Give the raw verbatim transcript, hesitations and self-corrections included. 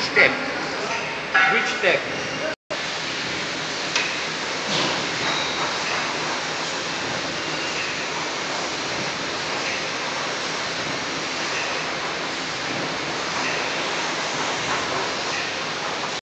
Which deck? Which deck?